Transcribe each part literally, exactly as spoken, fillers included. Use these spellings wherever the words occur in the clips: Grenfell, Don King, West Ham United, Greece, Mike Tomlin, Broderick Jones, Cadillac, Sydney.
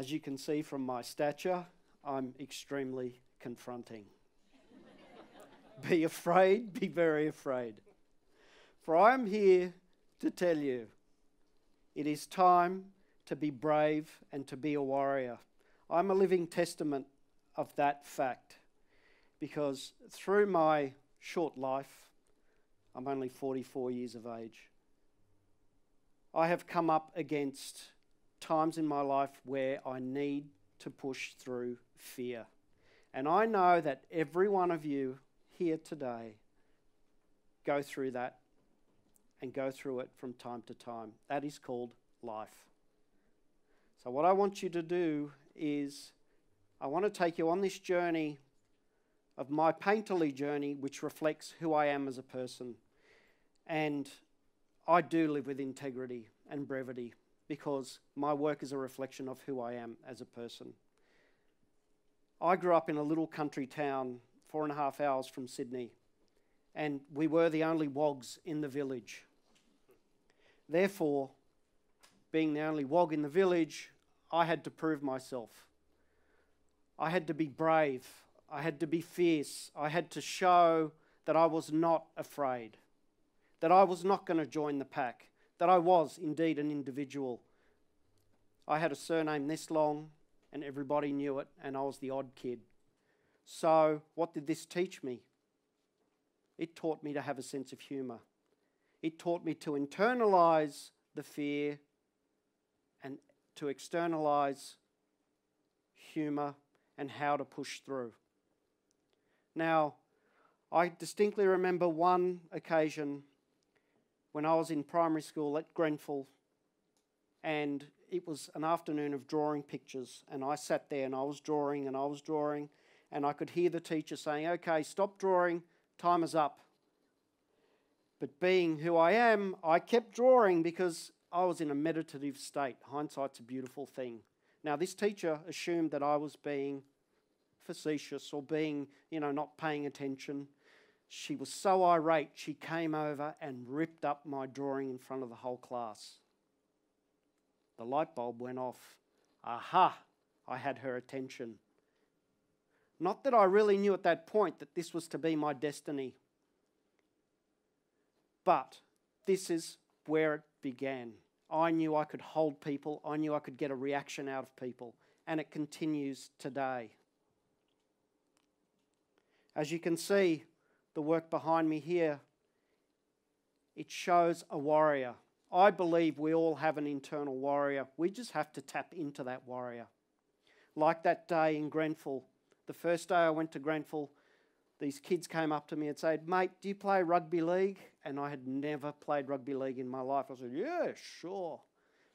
As you can see from my stature, I'm extremely confronting. Be afraid, be very afraid. For I am here to tell you, it is time to be brave and to be a warrior. I'm a living testament of that fact, because through my short life, I'm only forty-four years of age, I have come up against times in my life where I need to push through fear. And I know that every one of you here today go through that and go through it from time to time. That is called life. So what I want you to do is, I want to take you on this journey of my painterly journey, which reflects who I am as a person. And I do live with integrity and brevity, because my work is a reflection of who I am as a person. I grew up in a little country town four and a half hours from Sydney, and we were the only wogs in the village. Therefore, being the only wog in the village, I had to prove myself. I had to be brave. I had to be fierce. I had to show that I was not afraid, that I was not going to join the pack, that I was indeed an individual. I had a surname this long, and everybody knew it, and I was the odd kid. So what did this teach me? It taught me to have a sense of humour. It taught me to internalise the fear and to externalise humour and how to push through. Now, I distinctly remember one occasion when I was in primary school at Grenfell, and it was an afternoon of drawing pictures, and I sat there and I was drawing and I was drawing, and I could hear the teacher saying, "Okay, stop drawing, time is up." But being who I am, I kept drawing because I was in a meditative state. Hindsight's a beautiful thing. Now, this teacher assumed that I was being facetious or being, you know, not paying attention. She was so irate, she came over and ripped up my drawing in front of the whole class. The light bulb went off. Aha! I had her attention. Not that I really knew at that point that this was to be my destiny, but this is where it began. I knew I could hold people. I knew I could get a reaction out of people, and it continues today. As you can see, the work behind me here, it shows a warrior. I believe we all have an internal warrior. We just have to tap into that warrior. Like that day in Grenfell, the first day I went to Grenfell, these kids came up to me and said, "Mate, do you play rugby league?" And I had never played rugby league in my life. I said, "Yeah, sure."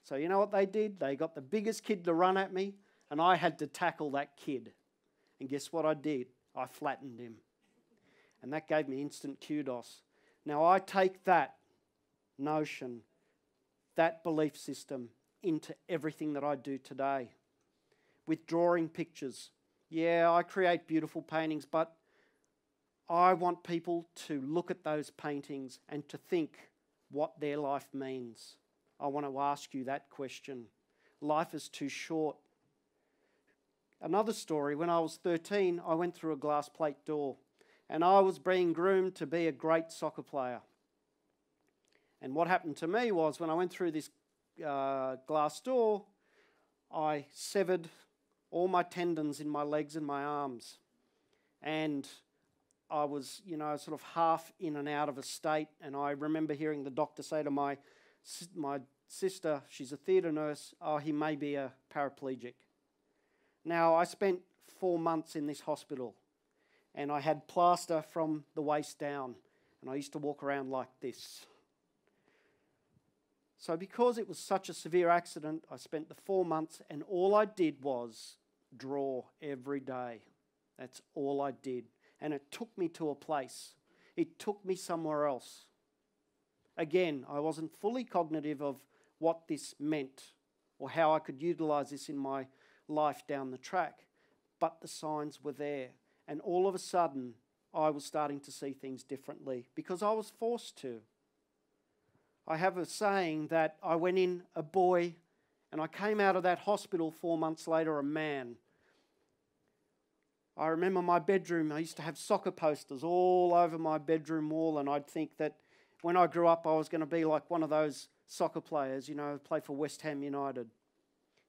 So you know what they did? They got the biggest kid to run at me, and I had to tackle that kid. And guess what I did? I flattened him. And that gave me instant kudos. Now I take that notion, that belief system, into everything that I do today. With drawing pictures, yeah, I create beautiful paintings, but I want people to look at those paintings and to think what their life means. I want to ask you that question. Life is too short. Another story, when I was thirteen, I went through a glass plate door, and I was being groomed to be a great soccer player. And what happened to me was, when I went through this uh, glass door, I severed all my tendons in my legs and my arms. And I was, you know, sort of half in and out of a state. And I remember hearing the doctor say to my, my sister, she's a theatre nurse, "Oh, he may be a paraplegic." Now, I spent four months in this hospital, and I had plaster from the waist down, and I used to walk around like this. So because it was such a severe accident, I spent the four months, and all I did was draw every day. That's all I did. And it took me to a place. It took me somewhere else. Again, I wasn't fully cognitive of what this meant or how I could utilise this in my life down the track, but the signs were there. And all of a sudden, I was starting to see things differently because I was forced to. I have a saying that I went in a boy And I came out of that hospital four months later a man. I remember my bedroom, I used to have soccer posters all over my bedroom wall, and I'd think that when I grew up I was going to be like one of those soccer players, you know, play for West Ham United.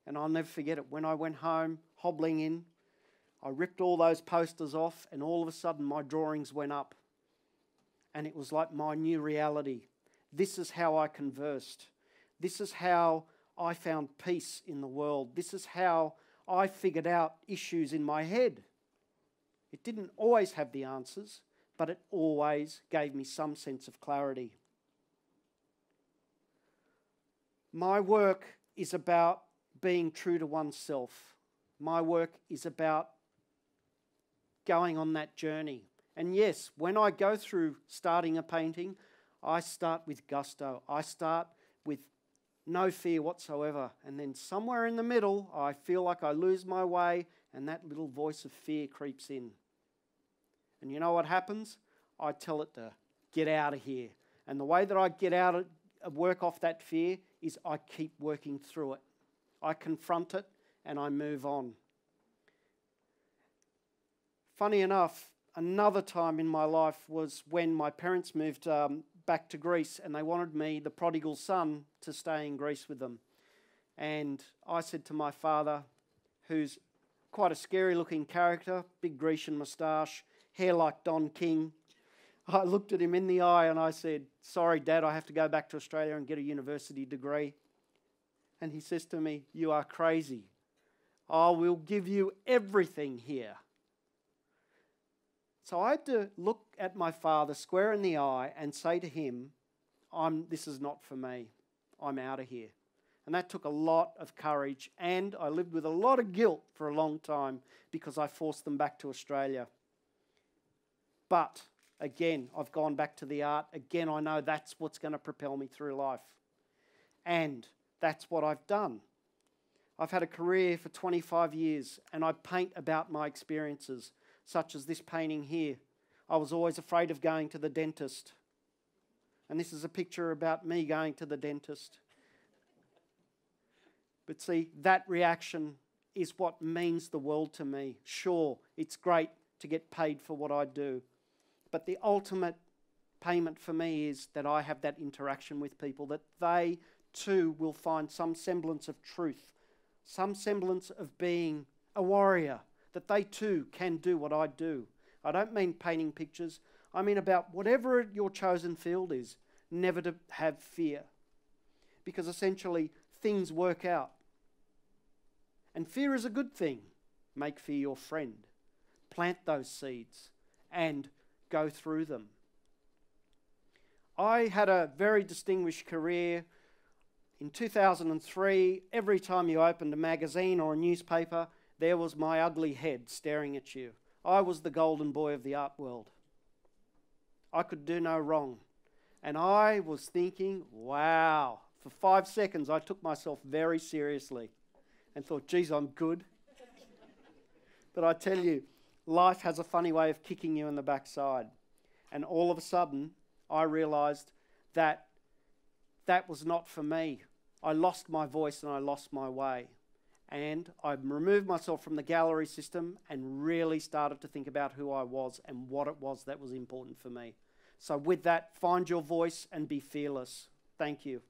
And I'll never forget it. When I went home, hobbling in, I ripped all those posters off, and all of a sudden my drawings went up. And it was like my new reality. This is how I conversed. This is how I found peace in the world. This is how I figured out issues in my head. It didn't always have the answers, but it always gave me some sense of clarity. My work is about being true to oneself. My work is about going on that journey. And yes, when I go through starting a painting, I start with gusto. I start with no fear whatsoever. And then somewhere in the middle, I feel like I lose my way, and that little voice of fear creeps in. And you know what happens? I tell it to get out of here. And the way that I get out of work off that fear is I keep working through it. I confront it and I move on. Funny enough, another time in my life was when my parents moved um, back to Greece, and they wanted me, the prodigal son, to stay in Greece with them. And I said to my father, who's quite a scary-looking character, big Grecian moustache, hair like Don King, I looked at him in the eye and I said, "Sorry, Dad, I have to go back to Australia and get a university degree." And he says to me, "You are crazy. I will give you everything here." So I had to look at my father square in the eye and say to him, I'm, this is not for me. I'm out of here. And that took a lot of courage, and I lived with a lot of guilt for a long time because I forced them back to Australia. But again, I've gone back to the art. Again, I know that's what's going to propel me through life. And that's what I've done. I've had a career for twenty-five years, and I paint about my experiences, such as this painting here. I was always afraid of going to the dentist. And this is a picture about me going to the dentist. But see, that reaction is what means the world to me. Sure, it's great to get paid for what I do, but the ultimate payment for me is that I have that interaction with people, that they too will find some semblance of truth, some semblance of being a warrior, that they too can do what I do. I don't mean painting pictures. I mean about whatever your chosen field is, never to have fear. Because essentially, things work out. And fear is a good thing. Make fear your friend. Plant those seeds and go through them. I had a very distinguished career. In two thousand three, every time you opened a magazine or a newspaper, there was my ugly head staring at you. I was the golden boy of the art world. I could do no wrong. And I was thinking, wow. For five seconds, I took myself very seriously and thought, geez, I'm good. But I tell you, life has a funny way of kicking you in the backside. And all of a sudden, I realised that that was not for me. I lost my voice and I lost my way. And I removed myself from the gallery system and really started to think about who I was and what it was that was important for me. So with that, find your voice and be fearless. Thank you.